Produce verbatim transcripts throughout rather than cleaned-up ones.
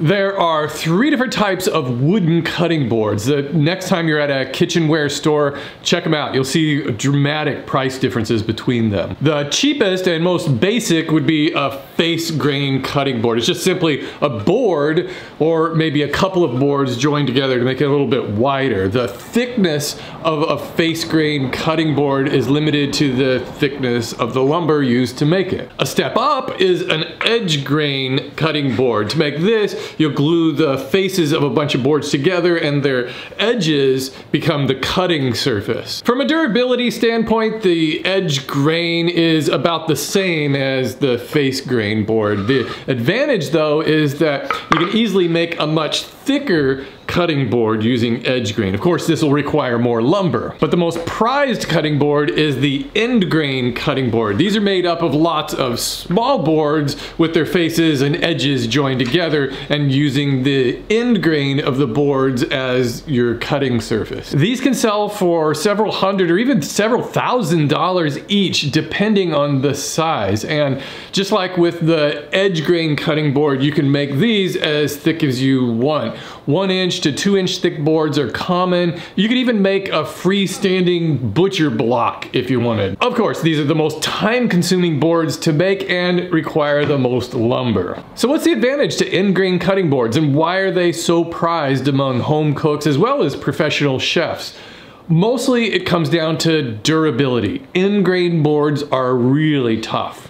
There are three different types of wooden cutting boards. The next time you're at a kitchenware store, check them out. You'll see dramatic price differences between them. The cheapest and most basic would be a face grain cutting board. It's just simply a board or maybe a couple of boards joined together to make it a little bit wider. The thickness of a face grain cutting board is limited to the thickness of the lumber used to make it. A step up is an edge grain cutting board. To make this, you'll glue the faces of a bunch of boards together and their edges become the cutting surface. From a durability standpoint, the edge grain is about the same as the face grain board. The advantage, though, is that you can easily make a much thicker cutting board using edge grain. Of course, this will require more lumber, but the most prized cutting board is the end grain cutting board. These are made up of lots of small boards with their faces and edges joined together and using the end grain of the boards as your cutting surface. These can sell for several hundred or even several thousand dollars each, depending on the size. And just like with the edge grain cutting board, you can make these as thick as you want. One inch to two inch thick boards are common. You could even make a freestanding butcher block if you wanted. Of course, these are the most time-consuming boards to make and require the most lumber. So what's the advantage to end grain cutting boards, and why are they so prized among home cooks as well as professional chefs? Mostly it comes down to durability. End grain boards are really tough.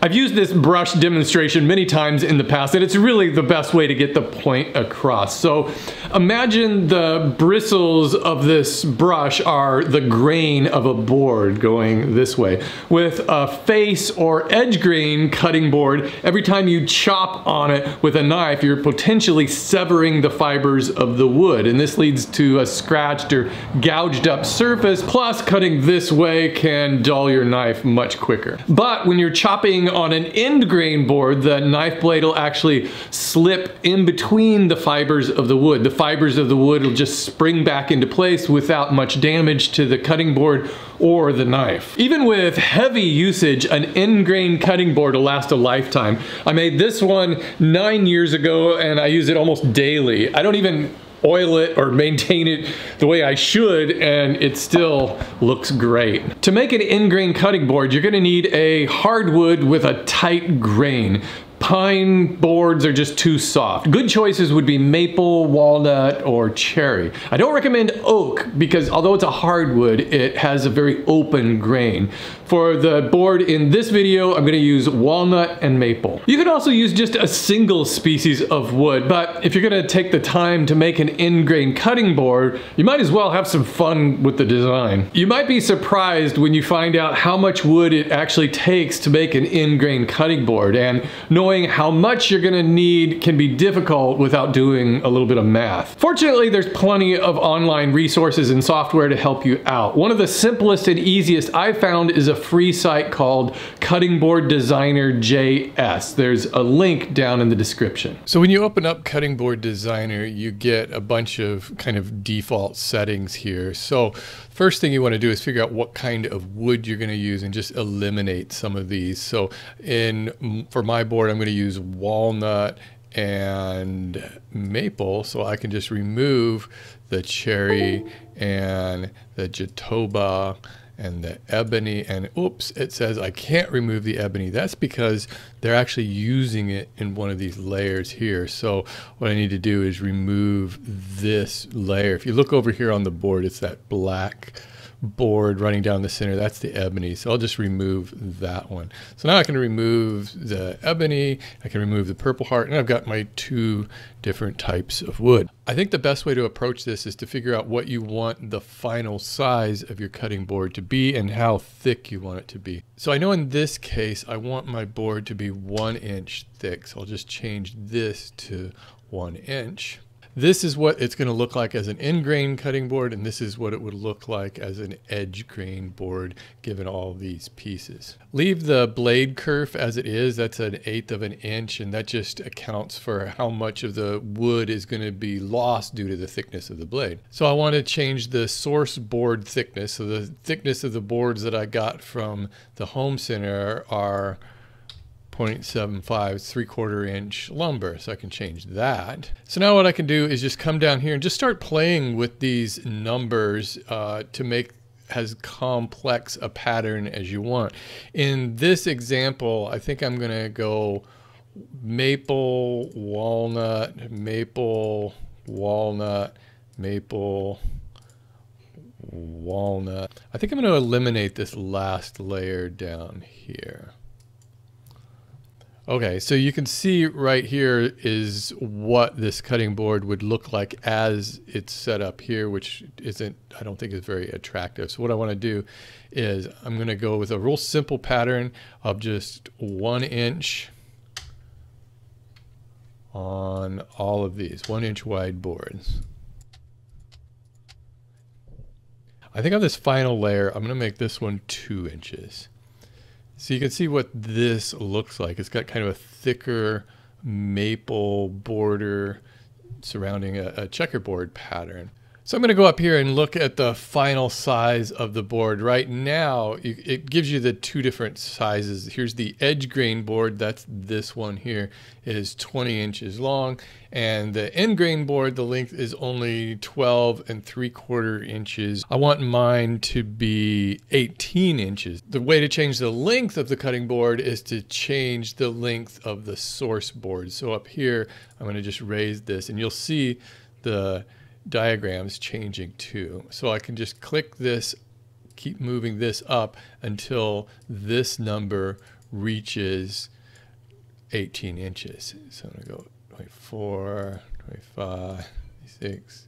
I've used this brush demonstration many times in the past, and it's really the best way to get the point across. So imagine the bristles of this brush are the grain of a board going this way. With a face or edge grain cutting board, every time you chop on it with a knife, you're potentially severing the fibers of the wood, and this leads to a scratched or gouged up surface. Plus, cutting this way can dull your knife much quicker. But when you're chopping on an end grain board, the knife blade will actually slip in between the fibers of the wood. The fibers of the wood will just spring back into place without much damage to the cutting board or the knife. Even with heavy usage, an end grain cutting board will last a lifetime. I made this one nine years ago and I use it almost daily. I don't even oil it or maintain it the way I should, and it still looks great. To make an end grain cutting board, you're gonna need a hardwood with a tight grain. Pine boards are just too soft. Good choices would be maple, walnut, or cherry. I don't recommend oak because although it's a hardwood, it has a very open grain. For the board in this video, I'm gonna use walnut and maple. You could also use just a single species of wood, but if you're gonna take the time to make an end grain cutting board, you might as well have some fun with the design. You might be surprised when you find out how much wood it actually takes to make an end grain cutting board, and knowing how much you're gonna need can be difficult without doing a little bit of math. Fortunately, there's plenty of online resources and software to help you out. One of the simplest and easiest I've found is a free site called Cutting Board Designer J S. There's a link down in the description. So when you open up Cutting Board Designer, you get a bunch of kind of default settings here. So first thing you want to do is figure out what kind of wood you're going to use and just eliminate some of these. So in for my board, I'm going to use walnut and maple, so I can just remove the cherry and the jatoba and the ebony, and oops, it says I can't remove the ebony. That's because they're actually using it in one of these layers here. So what I need to do is remove this layer. If you look over here on the board, it's that black board running down the center. That's the ebony. So I'll just remove that one. So now I can remove the ebony, I can remove the purple heart, and I've got my two different types of wood. I think the best way to approach this is to figure out what you want the final size of your cutting board to be and how thick you want it to be. So I know in this case, I want my board to be one inch thick. So I'll just change this to one inch. This is what it's going to look like as an end grain cutting board, and this is what it would look like as an edge grain board given all these pieces. Leave the blade kerf as it is. That's an eighth of an inch, and that just accounts for how much of the wood is going to be lost due to the thickness of the blade. So I want to change the source board thickness. So the thickness of the boards that I got from the home center are zero point seven five three quarter inch lumber. So I can change that. So now what I can do is just come down here and just start playing with these numbers uh, to make as complex a pattern as you want. In this example, I think I'm gonna go maple, walnut, maple, walnut, maple, walnut. I think I'm going to eliminate this last layer down here. Okay, so you can see right here is what this cutting board would look like as it's set up here, which isn't, I don't think is very attractive. So what I want to do is I'm going to go with a real simple pattern of just one inch on all of these, one inch wide boards. I think on this final layer, I'm going to make this one two inches. So you can see what this looks like. It's got kind of a thicker maple border surrounding a, a checkerboard pattern. So I'm going to go up here and look at the final size of the board. Right now, it gives you the two different sizes. Here's the edge grain board. That's this one here. It is twenty inches long. And the end grain board, the length is only twelve and three quarter inches. I want mine to be eighteen inches. The way to change the length of the cutting board is to change the length of the source board. So up here, I'm going to just raise this and you'll see the diagrams changing too. So I can just click this, keep moving this up until this number reaches eighteen inches. So I'm going to go twenty-four, twenty-five, twenty-six,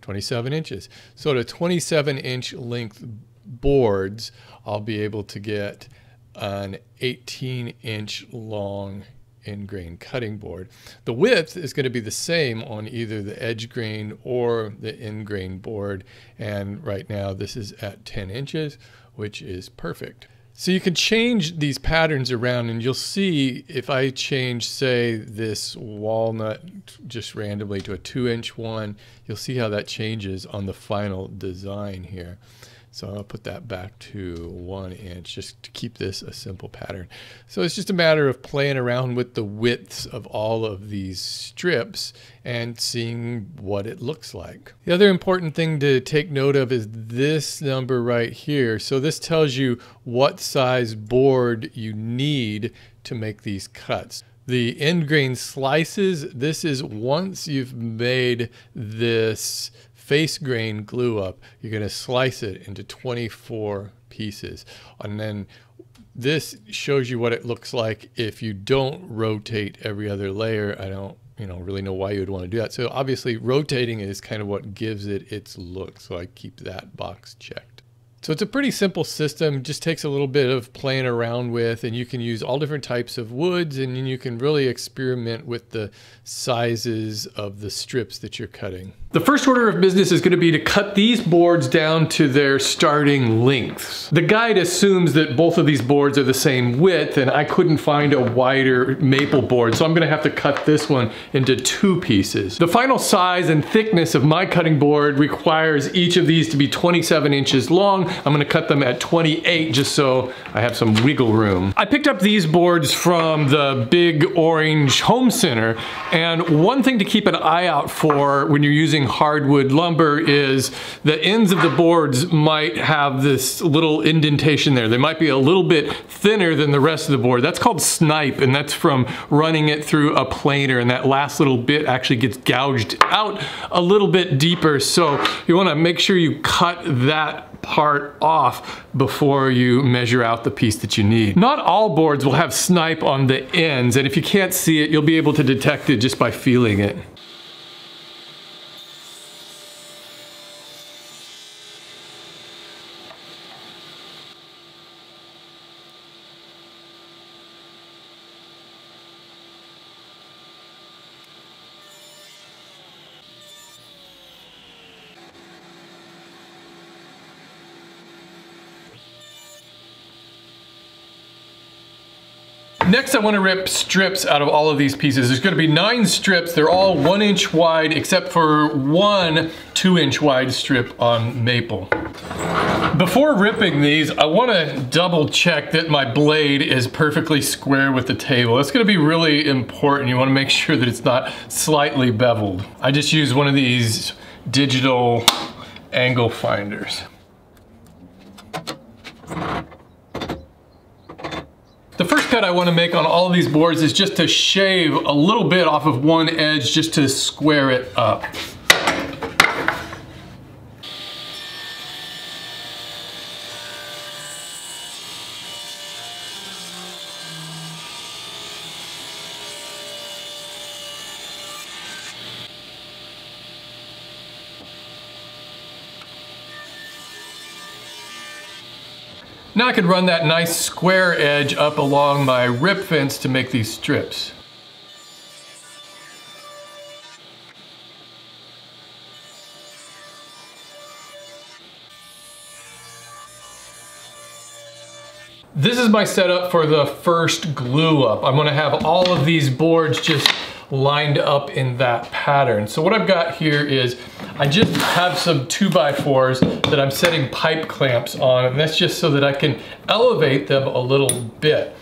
twenty-seven inches. So to twenty-seven inch length boards, I'll be able to get an eighteen inch long end grain cutting board. The width is going to be the same on either the edge grain or the end grain board. And right now this is at ten inches, which is perfect. So you can change these patterns around and you'll see if I change, say, this walnut just randomly to a two inch one, you'll see how that changes on the final design here. So I'll put that back to one inch just to keep this a simple pattern. So it's just a matter of playing around with the widths of all of these strips and seeing what it looks like. The other important thing to take note of is this number right here. So this tells you what size board you need to make these cuts. The end grain slices, this is once you've made this face grain glue up, you're going to slice it into twenty-four pieces. And then this shows you what it looks like if you don't rotate every other layer. I don't, you know, really know why you would want to do that. So obviously rotating is kind of what gives it its look. So I keep that box checked. So it's a pretty simple system, just takes a little bit of playing around with, and you can use all different types of woods, and you can really experiment with the sizes of the strips that you're cutting. The first order of business is going to be to cut these boards down to their starting lengths. The guide assumes that both of these boards are the same width, and I couldn't find a wider maple board, so I'm going to have to cut this one into two pieces. The final size and thickness of my cutting board requires each of these to be twenty-seven inches long. I'm gonna cut them at twenty-eight just so I have some wiggle room. I picked up these boards from the Big Orange Home Center, and one thing to keep an eye out for when you're using hardwood lumber is the ends of the boards might have this little indentation there. They might be a little bit thinner than the rest of the board. That's called snipe, and that's from running it through a planer, and that last little bit actually gets gouged out a little bit deeper. So you wanna make sure you cut that part off before you measure out the piece that you need. Not all boards will have snipe on the ends, and if you can't see it, you'll be able to detect it just by feeling it. Next, I want to rip strips out of all of these pieces. There's going to be nine strips. They're all one inch wide, except for one two inch wide strip on maple. Before ripping these, I want to double check that my blade is perfectly square with the table. That's going to be really important. You want to make sure that it's not slightly beveled. I just use one of these digital angle finders. The first cut I want to make on all these boards is just to shave a little bit off of one edge just to square it up. Now I can run that nice square edge up along my rip fence to make these strips. This is my setup for the first glue up. I'm going to have all of these boards just lined up in that pattern. So what I've got here is I just have some two by fours that I'm setting pipe clamps on, and that's just so that I can elevate them a little bit.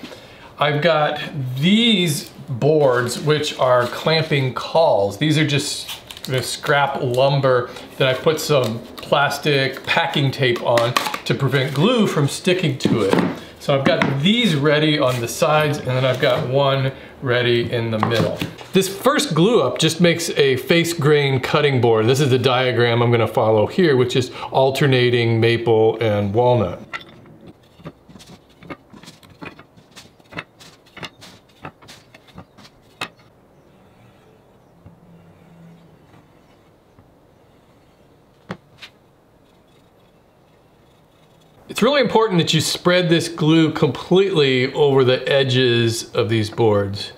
I've got these boards, which are clamping cauls. These are just the scrap lumber that I put some plastic packing tape on to prevent glue from sticking to it. So I've got these ready on the sides, and then I've got one ready in the middle. This first glue up just makes a face grain cutting board. This is the diagram I'm gonna follow here, which is alternating maple and walnut. It's really important that you spread this glue completely over the edges of these boards.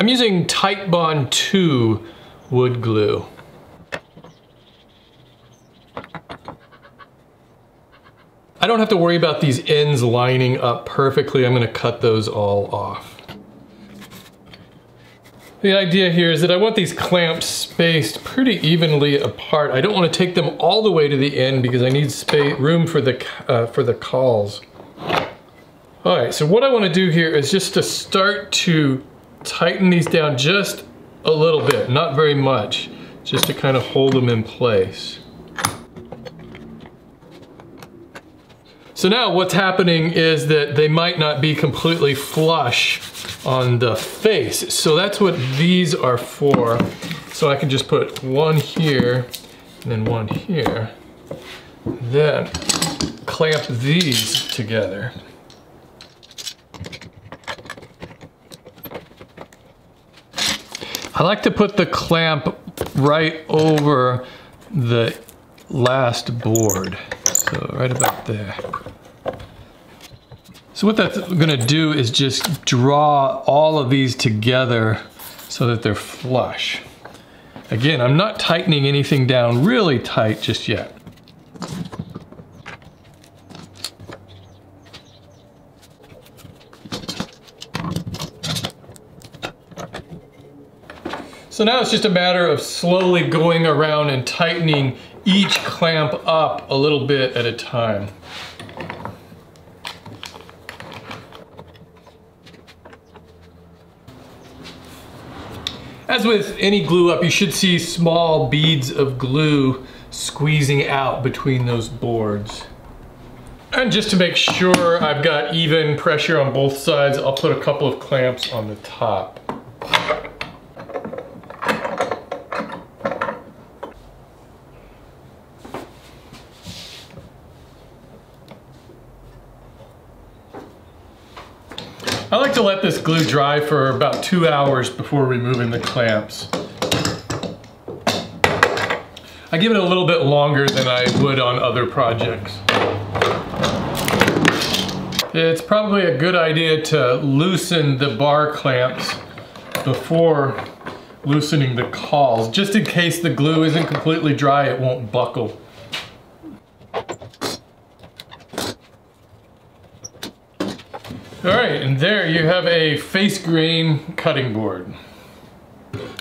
I'm using Titebond two wood glue. I don't have to worry about these ends lining up perfectly. I'm going to cut those all off. The idea here is that I want these clamps spaced pretty evenly apart. I don't want to take them all the way to the end because I need space, room for the, uh, for the cauls. All right, so what I want to do here is just to start to tighten these down just a little bit, not very much, just to kind of hold them in place. So now what's happening is that they might not be completely flush on the face. So that's what these are for. So I can just put one here and then one here. Then clamp these together. I like to put the clamp right over the last board. So right about there. So what that's gonna do is just draw all of these together so that they're flush. Again, I'm not tightening anything down really tight just yet. So now it's just a matter of slowly going around and tightening each clamp up a little bit at a time. As with any glue up, you should see small beads of glue squeezing out between those boards. And just to make sure I've got even pressure on both sides, I'll put a couple of clamps on the top. I like to let this glue dry for about two hours before removing the clamps. I give it a little bit longer than I would on other projects. It's probably a good idea to loosen the bar clamps before loosening the cauls, just in case the glue isn't completely dry, it won't buckle. All right, and there you have a face grain cutting board.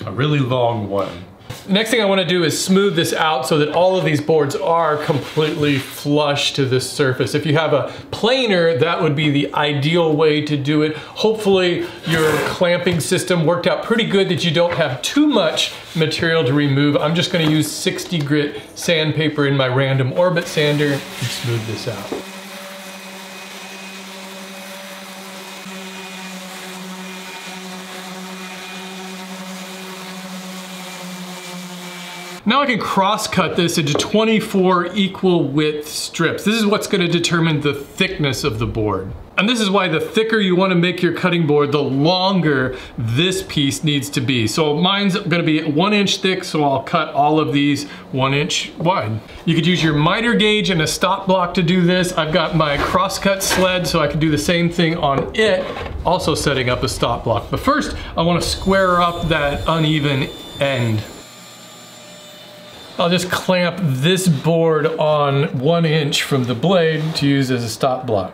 A really long one. Next thing I want to do is smooth this out so that all of these boards are completely flush to the surface. If you have a planer, that would be the ideal way to do it. Hopefully your clamping system worked out pretty good that you don't have too much material to remove. I'm just going to use sixty grit sandpaper in my random orbit sander and smooth this out. Now I can cross cut this into twenty-four equal width strips. This is what's going to determine the thickness of the board. And this is why the thicker you want to make your cutting board, the longer this piece needs to be. So mine's going to be one inch thick, so I'll cut all of these one inch wide. You could use your miter gauge and a stop block to do this. I've got my cross cut sled, so I can do the same thing on it, also setting up a stop block. But first, I want to square up that uneven end. I'll just clamp this board on one inch from the blade to use as a stop block.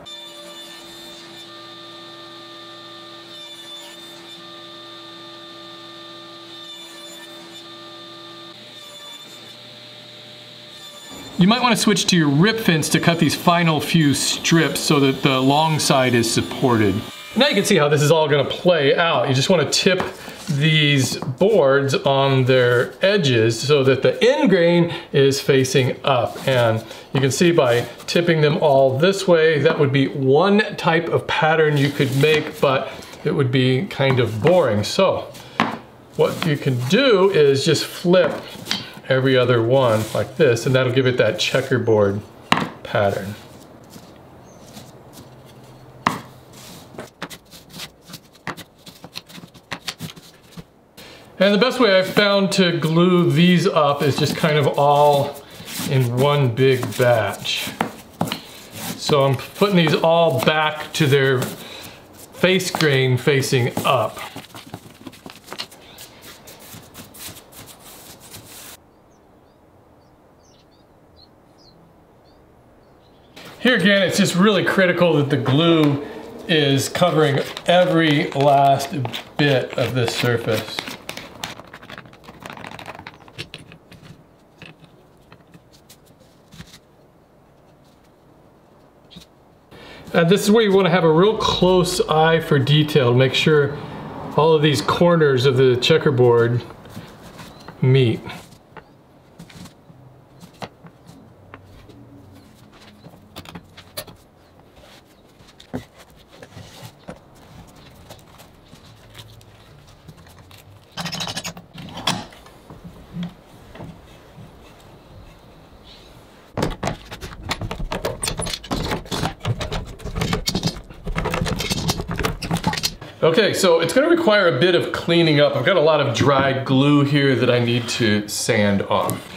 You might want to switch to your rip fence to cut these final few strips so that the long side is supported. Now you can see how this is all going to play out. You just want to tip these boards on their edges so that the end grain is facing up. And you can see by tipping them all this way, that would be one type of pattern you could make, but it would be kind of boring. So what you can do is just flip every other one like this, and that'll give it that checkerboard pattern. And the best way I've found to glue these up is just kind of all in one big batch. So I'm putting these all back to their face grain facing up. Here again, it's just really critical that the glue is covering every last bit of this surface. And this is where you want to have a real close eye for detail. Make sure all of these corners of the checkerboard meet. Okay, so it's gonna require a bit of cleaning up. I've got a lot of dry glue here that I need to sand off.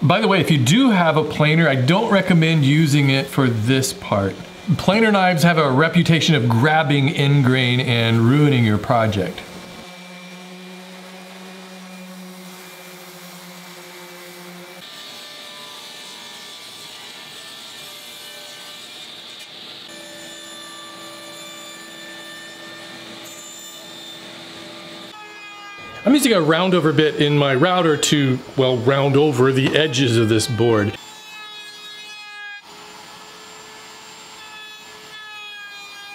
By the way, if you do have a planer, I don't recommend using it for this part. Planer knives have a reputation of grabbing end grain and ruining your project. I'm using a roundover bit in my router to, well, round over the edges of this board.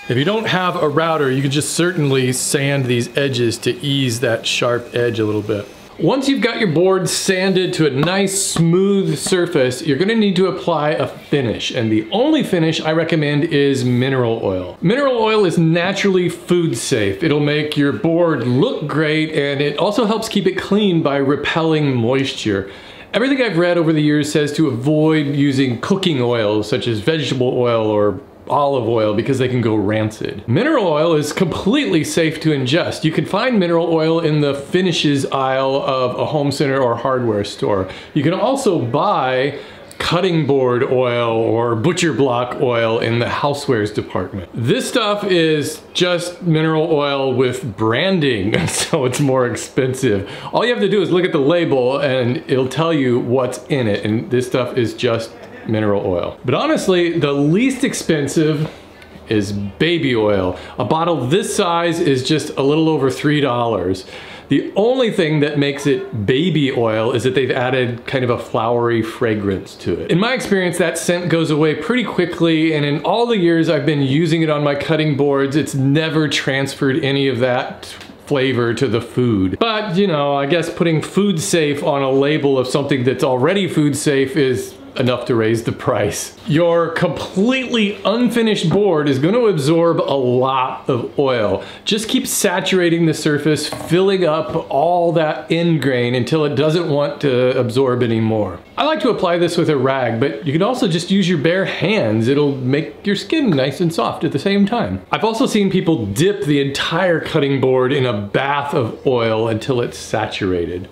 If you don't have a router, you can just certainly sand these edges to ease that sharp edge a little bit. Once you've got your board sanded to a nice smooth surface, you're gonna need to apply a finish. And the only finish I recommend is mineral oil. Mineral oil is naturally food safe. It'll make your board look great, and it also helps keep it clean by repelling moisture. Everything I've read over the years says to avoid using cooking oils such as vegetable oil or olive oil because they can go rancid. Mineral oil is completely safe to ingest. You can find mineral oil in the finishes aisle of a home center or hardware store. You can also buy cutting board oil or butcher block oil in the housewares department. This stuff is just mineral oil with branding, so it's more expensive. All you have to do is look at the label and it'll tell you what's in it, and this stuff is just mineral oil. But honestly, the least expensive is baby oil. A bottle this size is just a little over three dollars. The only thing that makes it baby oil is that they've added kind of a flowery fragrance to it. In my experience, that scent goes away pretty quickly, and in all the years I've been using it on my cutting boards, it's never transferred any of that flavor to the food. But, you know, I guess putting food safe on a label of something that's already food safe is enough to raise the price. Your completely unfinished board is going to absorb a lot of oil. Just keep saturating the surface, filling up all that end grain until it doesn't want to absorb anymore. I like to apply this with a rag, but you can also just use your bare hands. It'll make your skin nice and soft at the same time. I've also seen people dip the entire cutting board in a bath of oil until it's saturated.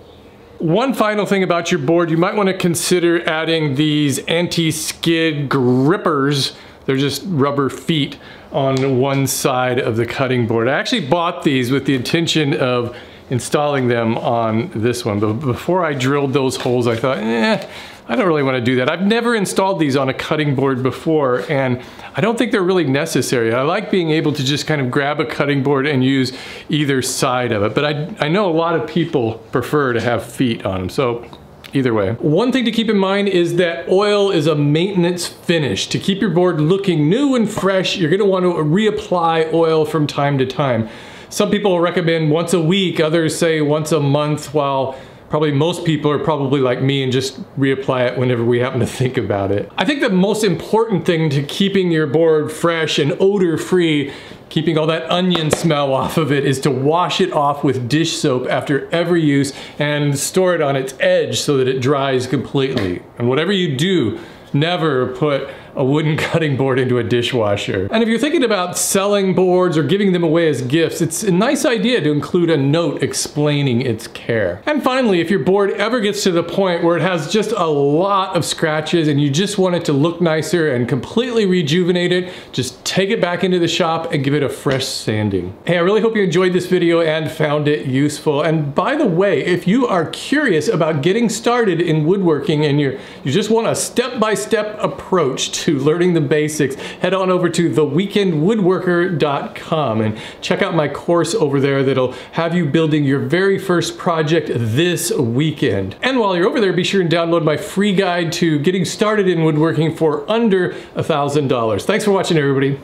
One final thing about your board, you might want to consider adding these anti-skid grippers. They're just rubber feet on one side of the cutting board. I actually bought these with the intention of installing them on this one, but before I drilled those holes, I thought, eh, I don't really want to do that. I've never installed these on a cutting board before, and I don't think they're really necessary. I like being able to just kind of grab a cutting board and use either side of it, but I, I know a lot of people prefer to have feet on them, so either way. One thing to keep in mind is that oil is a maintenance finish. To keep your board looking new and fresh, you're going to want to reapply oil from time to time. Some people recommend once a week, others say once a month, while probably most people are probably like me and just reapply it whenever we happen to think about it. I think the most important thing to keeping your board fresh and odor-free, keeping all that onion smell off of it, is to wash it off with dish soap after every use and store it on its edge so that it dries completely. And whatever you do, never put a wooden cutting board into a dishwasher. And if you're thinking about selling boards or giving them away as gifts, it's a nice idea to include a note explaining its care. And finally, if your board ever gets to the point where it has just a lot of scratches and you just want it to look nicer and completely rejuvenate it, just take it back into the shop and give it a fresh sanding. Hey, I really hope you enjoyed this video and found it useful. And by the way, if you are curious about getting started in woodworking and you're, you just want a step-by-step approach to learning the basics, head on over to the weekend woodworker dot com and check out my course over there that'll have you building your very first project this weekend. And while you're over there, be sure and download my free guide to getting started in woodworking for under a thousand dollars. Thanks for watching, everybody.